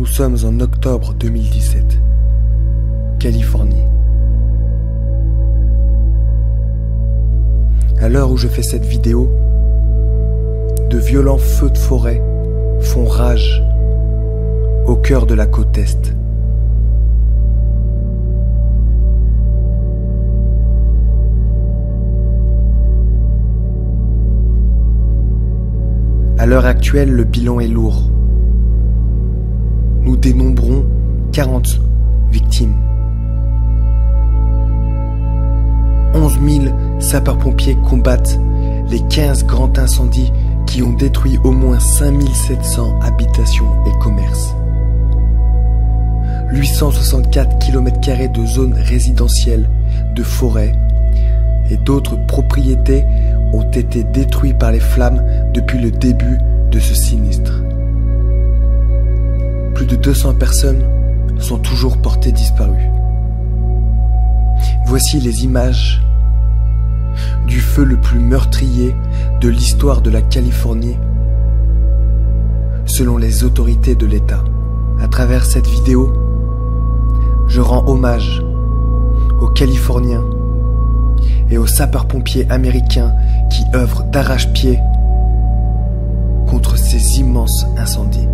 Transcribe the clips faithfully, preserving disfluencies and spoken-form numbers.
Nous sommes en octobre deux mille dix-sept. Californie. À l'heure où je fais cette vidéo, de violents feux de forêt font rage au cœur de la côte Est. À l'heure actuelle, le bilan est lourd. Nous dénombrons quarante victimes. onze mille sapeurs-pompiers combattent les quinze grands incendies qui ont détruit au moins cinq mille sept cents habitations et commerces. huit cent soixante-quatre kilomètres carrés de zones résidentielles, de forêts et d'autres propriétés ont été détruits par les flammes depuis le début de ce sinistre. Plus de deux cents personnes sont toujours portées disparues. Voici les images du feu le plus meurtrier de l'histoire de la Californie, selon les autorités de l'État. À travers cette vidéo, je rends hommage aux Californiens et aux sapeurs-pompiers américains qui œuvrent d'arrache-pied contre ces immenses incendies.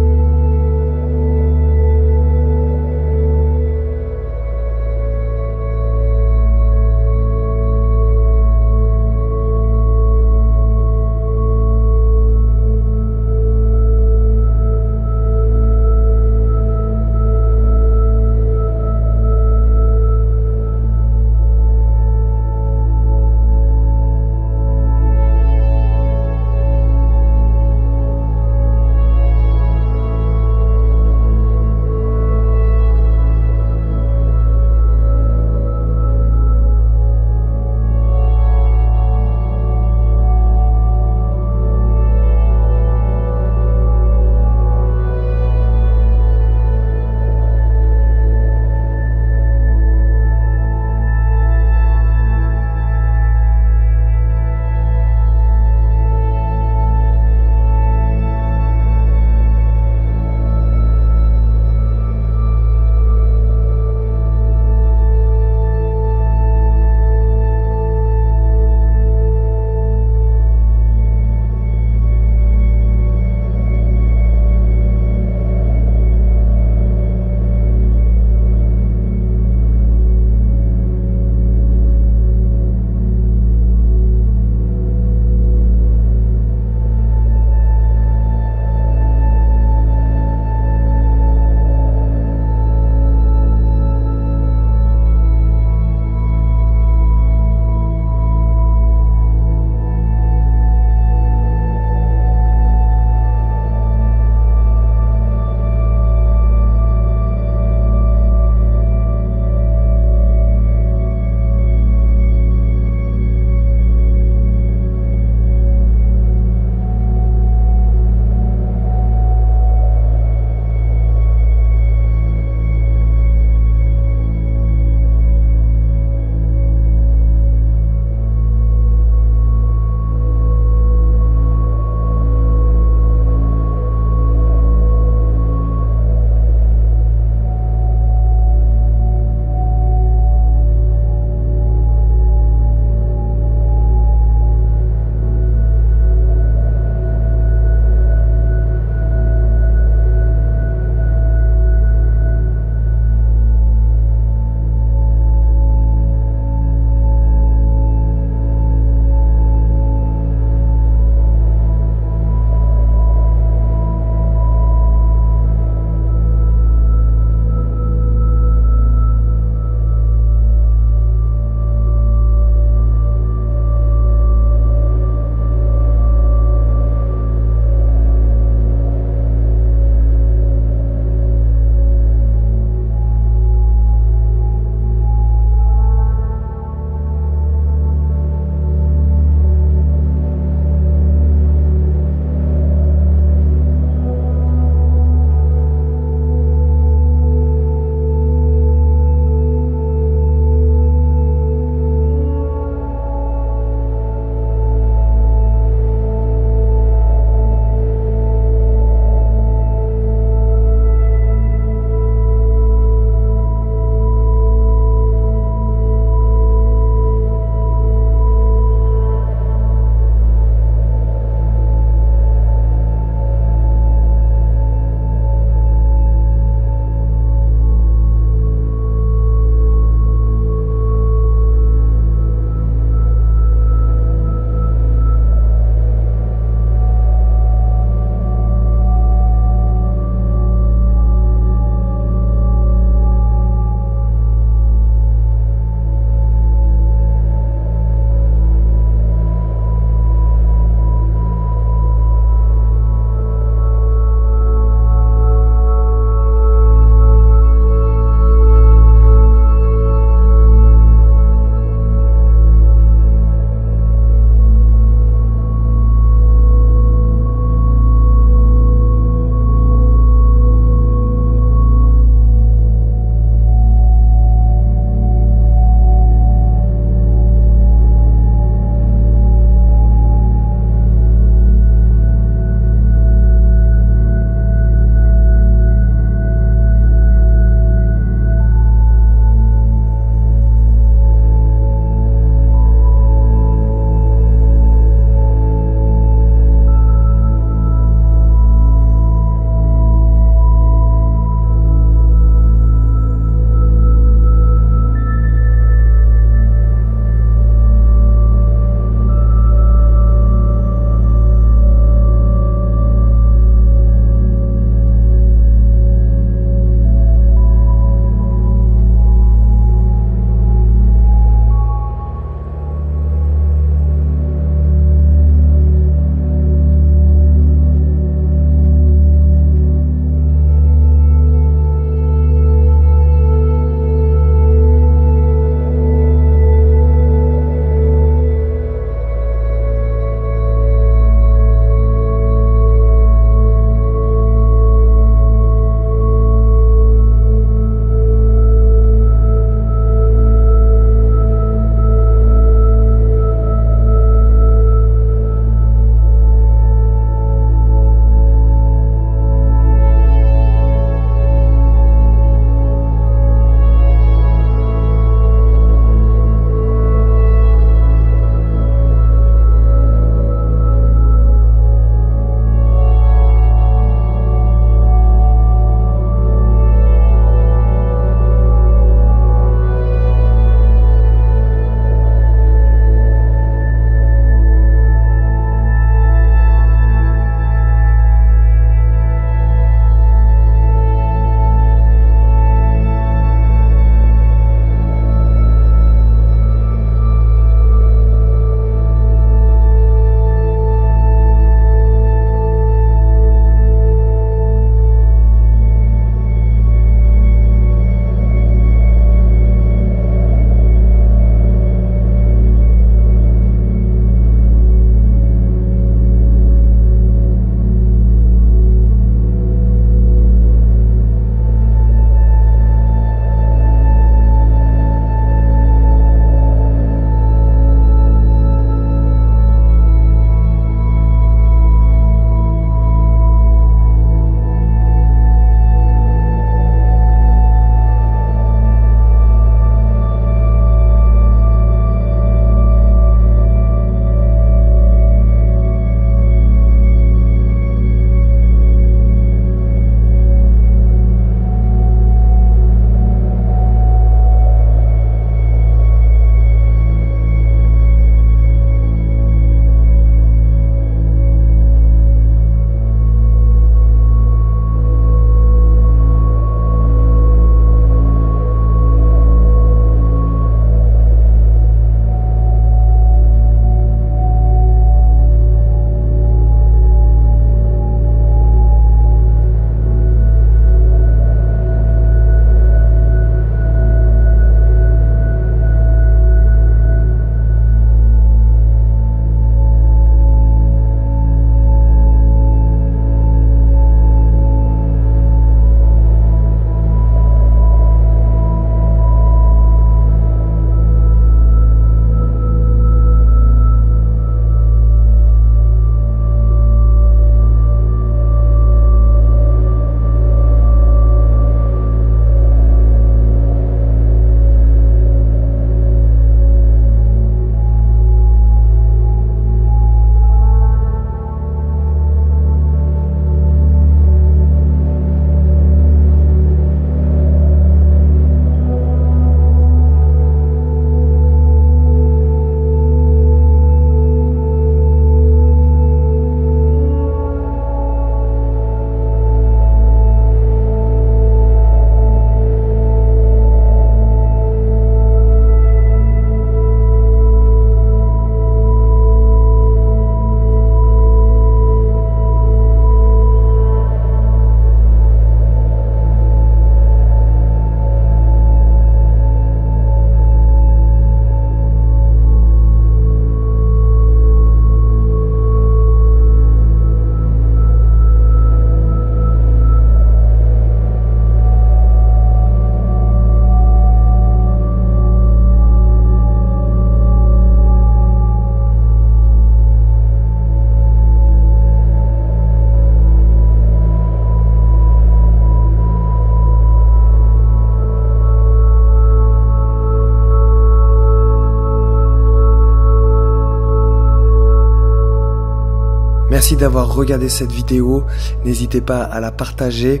Merci d'avoir regardé cette vidéo, n'hésitez pas à la partager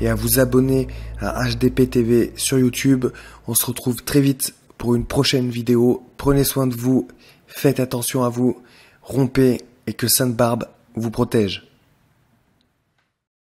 et à vous abonner à H D P T V sur YouTube. On se retrouve très vite pour une prochaine vidéo. Prenez soin de vous, faites attention à vous, rompez et que Sainte Barbe vous protège.